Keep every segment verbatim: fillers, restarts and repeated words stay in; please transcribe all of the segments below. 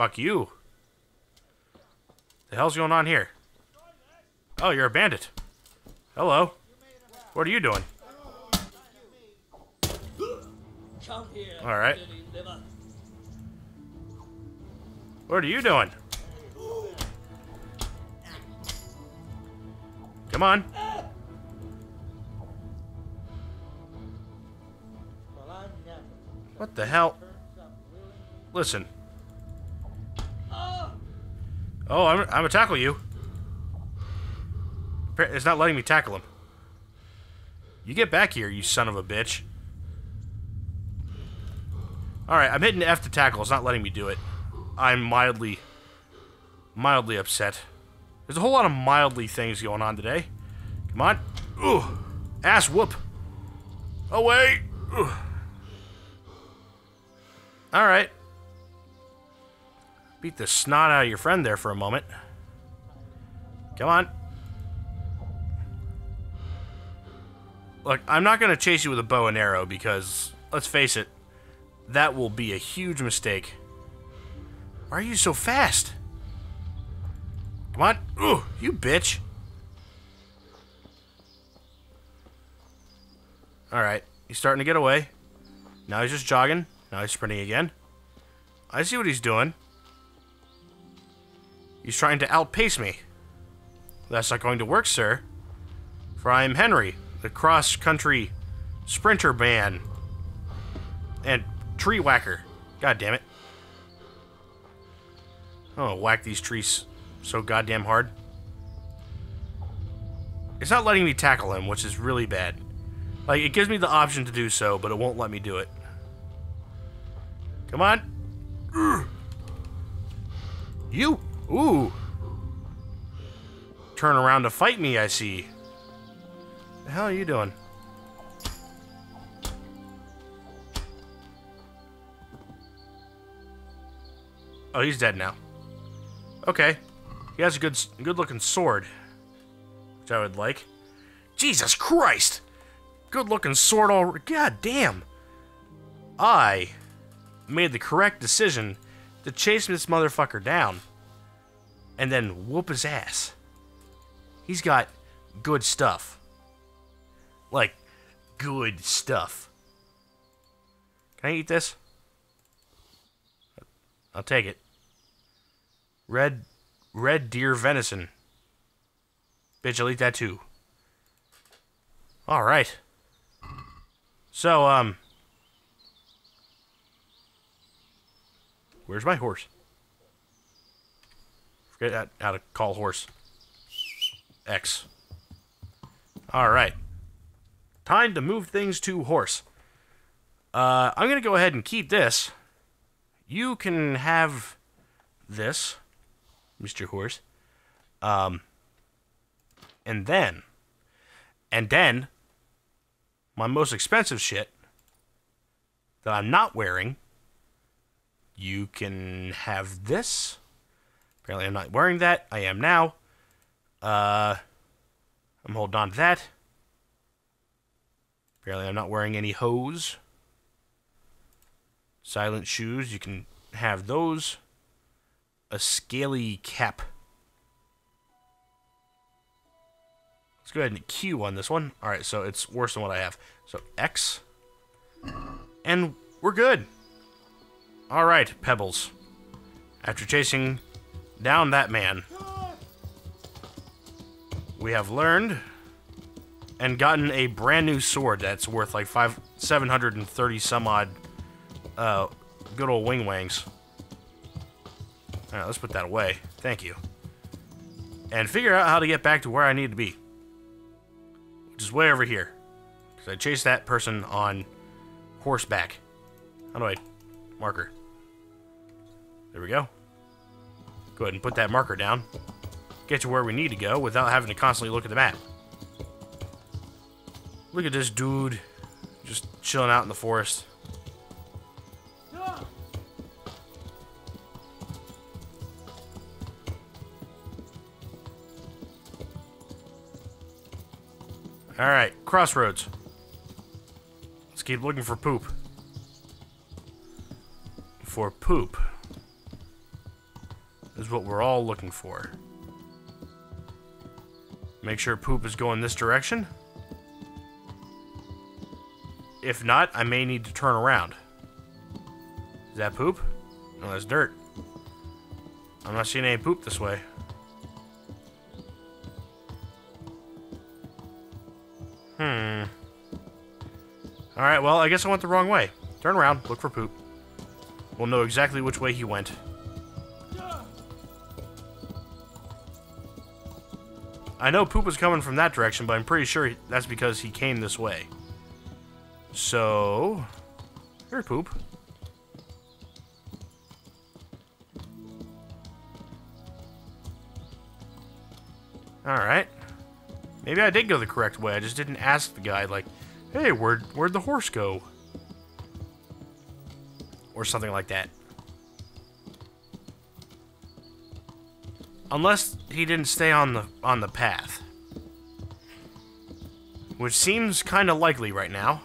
Fuck you. The hell's going on here? Oh, you're a bandit. Hello. What are you doing? Alright. What are you doing? Come on. What the hell? Listen. Oh, I'm, I'm gonna tackle you. It's not letting me tackle him. You get back here, you son of a bitch. Alright, I'm hitting F to tackle. It's not letting me do it. I'm mildly... Mildly upset. There's a whole lot of mildly things going on today. Come on. Ooh. Ass whoop. Away. Ooh. Alright. Beat the snot out of your friend there for a moment. Come on. Look, I'm not going to chase you with a bow and arrow because, let's face it, that will be a huge mistake. Why are you so fast? Come on. Ooh, you bitch. Alright, he's starting to get away. Now he's just jogging. Now he's sprinting again. I see what he's doing. He's trying to outpace me. That's not going to work, sir. For I am Henry, the cross-country sprinter man. And tree whacker. God damn it. I'm gonna whack these trees so goddamn hard. It's not letting me tackle him, which is really bad. Like, it gives me the option to do so, but it won't let me do it. Come on. Urgh. You. Ooh. Turn around to fight me, I see. What the hell are you doing? Oh, he's dead now. Okay. He has a good good looking sword, which I would like. Jesus Christ. Good looking sword already. God damn. I made the correct decision to chase this motherfucker down and then whoop his ass. He's got good stuff. Like, good stuff. Can I eat this? I'll take it. Red, red deer venison. Bitch, I'll eat that too. Alright. So, um... where's my horse? Forget how to call horse. X. Alright. Time to move things to horse. Uh, I'm going to go ahead and keep this. You can have this, Mister Horse. Um, and then... And then... my most expensive shit that I'm not wearing... you can have this. Apparently I'm not wearing that. I am now. Uh, I'm holding on to that. Apparently I'm not wearing any hose. Silent shoes. You can have those. A scaly cap. Let's go ahead and Q on this one. Alright, so it's worse than what I have. So X. And we're good. Alright, Pebbles. After chasing down that man, we have learned and gotten a brand new sword that's worth like five, seven hundred and thirty some odd uh, good old wing wangs. Alright, let's put that away. Thank you. And figure out how to get back to where I need to be. Which is way over here. Because I chased that person on horseback. How do I... marker. There we go. Go ahead and put that marker down. Get to where we need to go without having to constantly look at the map. Look at this dude just chilling out in the forest. Alright, crossroads. Let's keep looking for poop. For poop. is what we're all looking for. Make sure poop is going this direction. If not, I may need to turn around. Is that poop? No, that's dirt. I'm not seeing any poop this way. Hmm. Alright, well, I guess I went the wrong way. Turn around, look for poop. We'll know exactly which way he went. I know poop was coming from that direction, but I'm pretty sure that's because he came this way. So... here's poop. Alright. Maybe I did go the correct way, I just didn't ask the guy, like, hey, where'd, where'd the horse go? Or something like that. Unless he didn't stay on the on the path. Which seems kinda likely right now.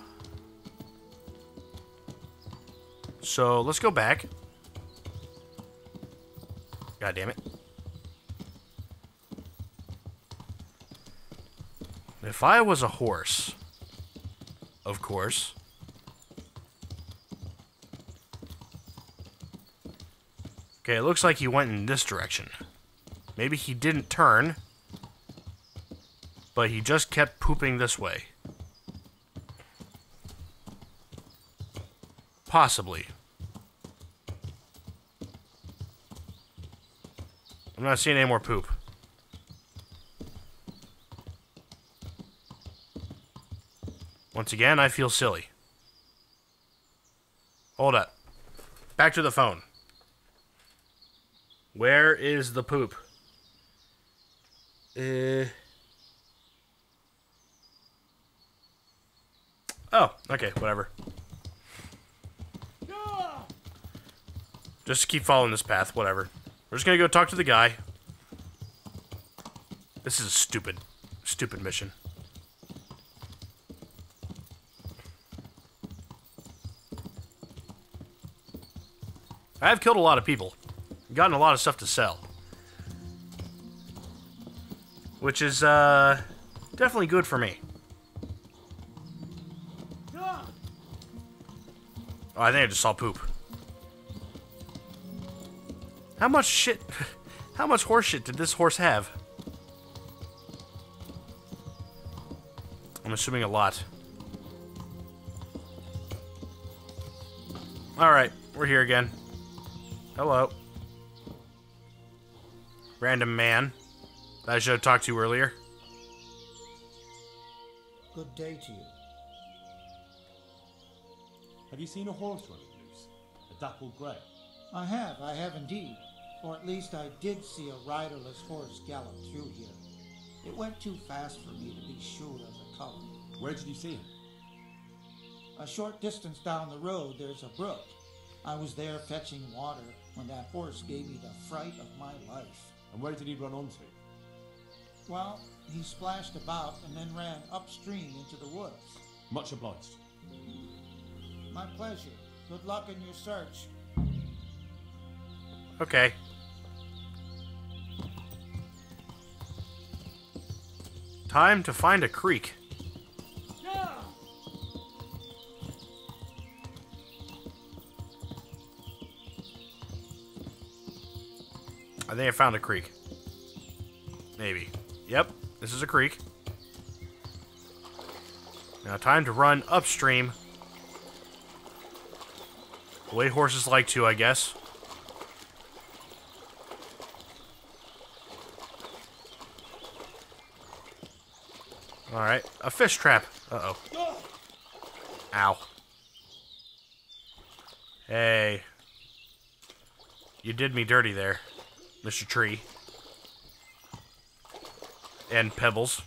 So let's go back. God damn it. If I was a horse, of course. Okay, it looks like he went in this direction. Maybe he didn't turn, but he just kept pooping this way. Possibly. I'm not seeing any more poop. Once again, I feel silly. Hold up. Back to the phone. Where is the poop? Uh. Oh, okay, whatever. Just keep following this path, whatever. We're just gonna go talk to the guy. This is a stupid, stupid mission. I have killed a lot of people. Gotten a lot of stuff to sell. Which is, uh, definitely good for me. Oh, I think I just saw poop. How much shit... how much horse shit did this horse have? I'm assuming a lot. Alright, we're here again. Hello. Random man that I should have talked to earlier. Good day to you. Have you seen a horse running loose? A dapple grey? I have, I have indeed. Or at least I did see a riderless horse gallop through here. It went too fast for me to be sure of the color. Where did you see him? A short distance down the road, there's a brook. I was there fetching water when that horse gave me the fright of my life. And where did he run onto? Well, he splashed about and then ran upstream into the woods. Much obliged. My pleasure. Good luck in your search. Okay. Time to find a creek. Yeah. I think I found a creek. Maybe. Yep, this is a creek. Now time to run upstream. The way horses like to, I guess. Alright, a fish trap. Uh-oh. Ow. Hey. You did me dirty there, Mister Tree. And Pebbles.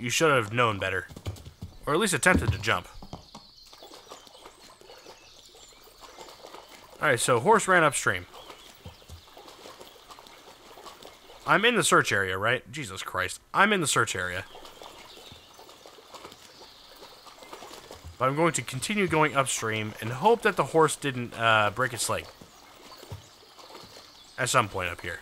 You should have known better. Or at least attempted to jump. Alright, so horse ran upstream. I'm in the search area, right? Jesus Christ. I'm in the search area. But I'm going to continue going upstream and hope that the horse didn't uh, break its leg. At some point up here.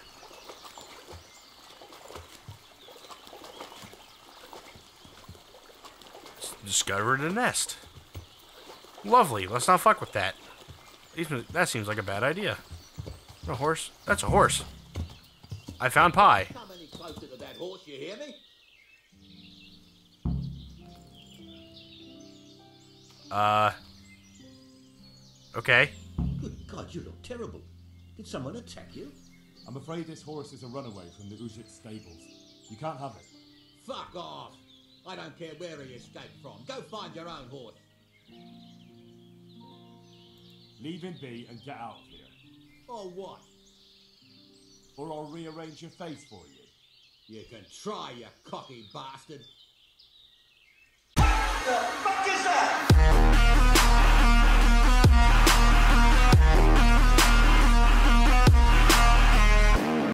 Discovered a nest. Lovely. Let's not fuck with that. That seems like a bad idea. A horse? That's a horse. I found pie. Come any closer to that horse, you hear me? Uh. Okay. Good God, you look terrible. Did someone attack you? I'm afraid this horse is a runaway from the Ushit stables. You can't have it. Fuck off! I don't care where he escaped from. Go find your own horse. Leave him be and get out of here. Or what? Or I'll rearrange your face for you. You can try, you cocky bastard. What the fuck is that?